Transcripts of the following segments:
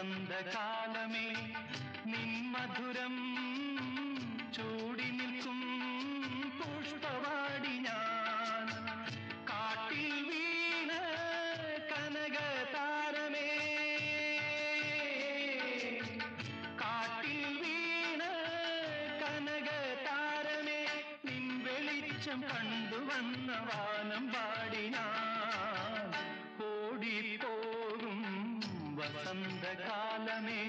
തന്ന കാലമേ നിൻ മധുരം ചൂടി നിൽക്കും പുഷ്പവാടി ഞാൻ കാട്ടിൽ വീണ കനകതാരമേ കാട്ടിൽ വീണ കനകതാരമേ നിൻ വെളിച്ചം കണ്ടുവന്ന വാനം പാടി ഞാൻ ഓടിപ്പോകും വസന്തകാലമേ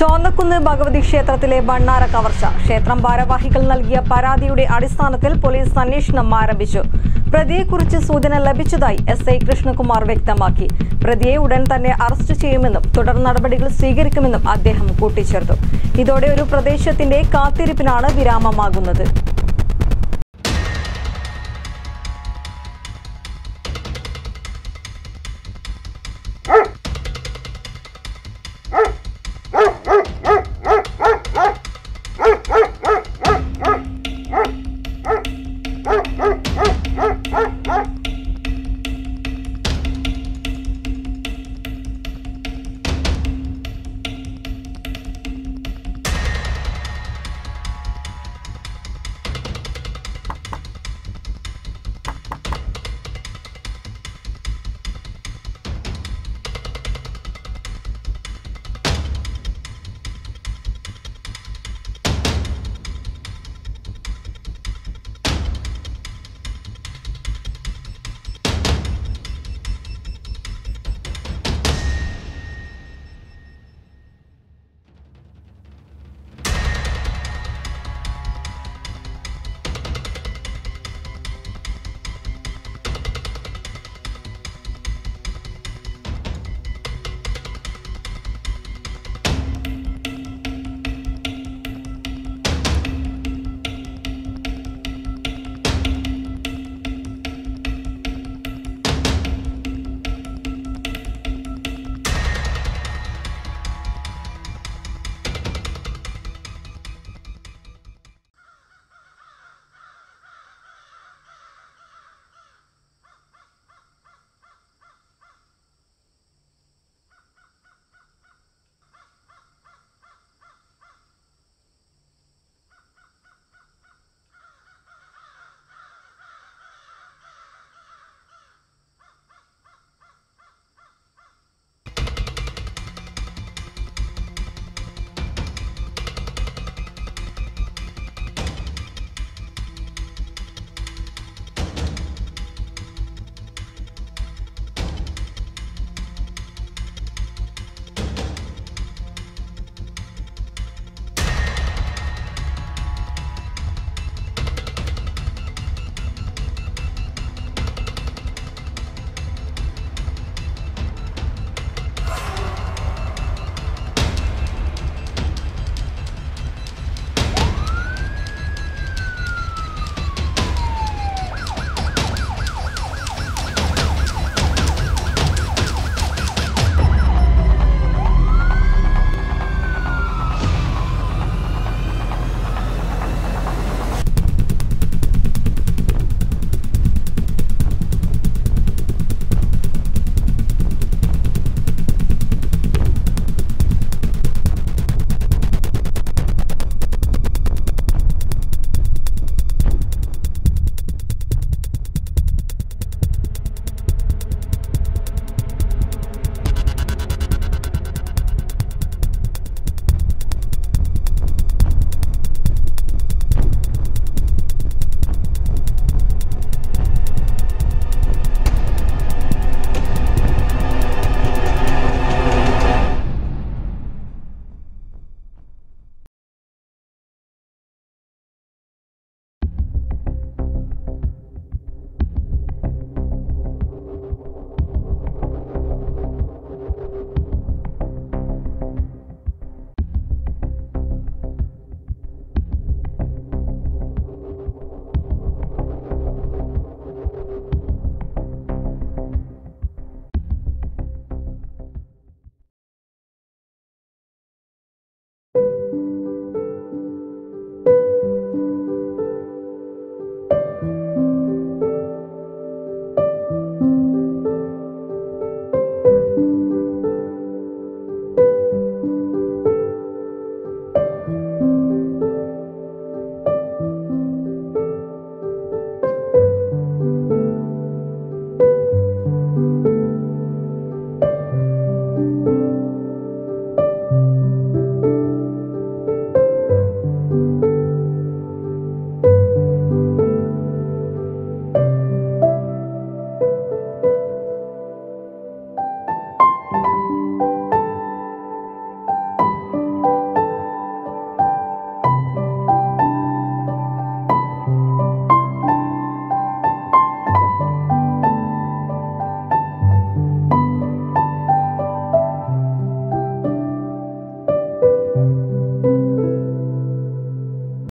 ചോന്നക്കുന്ന് ഭഗവതി ക്ഷേത്രത്തിലെ ഭണ്ണാര കവർച്ച. ക്ഷേത്രം ഭാരവാഹികൾ നൽകിയ പരാതിയുടെ അടിസ്ഥാനത്തിൽ പോലീസ് അന്വേഷണം ആരംഭിച്ചു. പ്രതിയെക്കുറിച്ച് സൂചന ലഭിച്ചതായി SI കൃഷ്ണകുമാർ വ്യക്തമാക്കി. പ്രതിയെ ഉടൻ തന്നെ അറസ്റ്റ് ചെയ്യുമെന്നും തുടർ നടപടികൾ സ്വീകരിക്കുമെന്നും അദ്ദേഹം കൂട്ടിച്ചേർത്തു. ഇതോടെ ഒരു പ്രദേശത്തിന്റെ കാത്തിരിപ്പിനാണ് വിരാമമാകുന്നത്.